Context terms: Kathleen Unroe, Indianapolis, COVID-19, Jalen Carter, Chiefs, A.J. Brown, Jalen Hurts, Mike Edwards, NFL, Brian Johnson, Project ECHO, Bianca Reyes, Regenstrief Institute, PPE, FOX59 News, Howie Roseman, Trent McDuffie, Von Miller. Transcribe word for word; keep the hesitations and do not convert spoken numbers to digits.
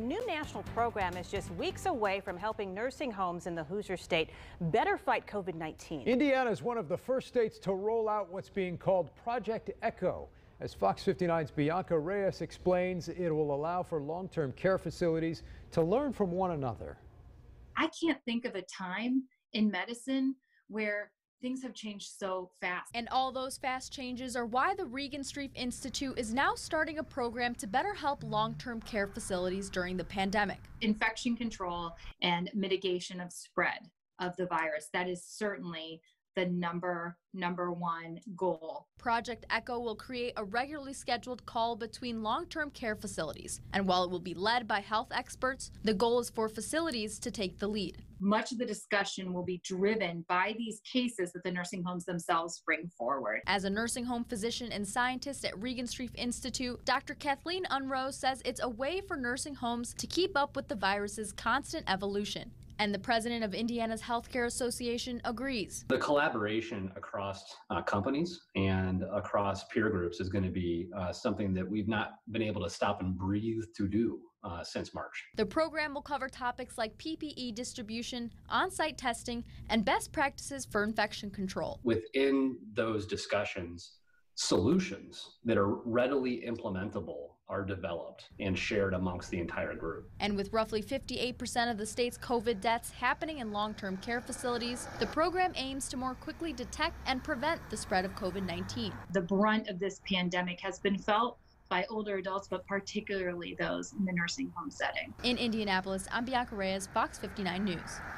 New national program is just weeks away from helping nursing homes in the Hoosier State better fight COVID nineteen. Indiana is one of the first states to roll out what's being called Project ECHO. As Fox fifty-nine's Bianca Reyes explains, it will allow for long-term care facilities to learn from one another. I can't think of a time in medicine where things have changed so fast. And all those fast changes are why the Regenstrief Institute is now starting a program to better help long-term care facilities during the pandemic. Infection control and mitigation of spread of the virus, that is certainly the number, number one goal. Project ECHO will create a regularly scheduled call between long-term care facilities. And while it will be led by health experts, the goal is for facilities to take the lead. Much of the discussion will be driven by these cases that the nursing homes themselves bring forward. As a nursing home physician and scientist at Regenstrief Institute, Doctor Kathleen Unroe says it's a way for nursing homes to keep up with the virus's constant evolution. And the president of Indiana's Healthcare Association agrees. The collaboration across uh, companies and across peer groups is going to be uh, something that we've not been able to stop and breathe to do uh, since March. The program will cover topics like P P E distribution, on-site testing, and best practices for infection control. Within those discussions, solutions that are readily implementable are developed and shared amongst the entire group. And with roughly fifty-eight percent of the state's COVID deaths happening in long-term care facilities, the program aims to more quickly detect and prevent the spread of COVID nineteen. The brunt of this pandemic has been felt by older adults, but particularly those in the nursing home setting. In Indianapolis, I'm Bianca Reyes, Fox fifty-nine News.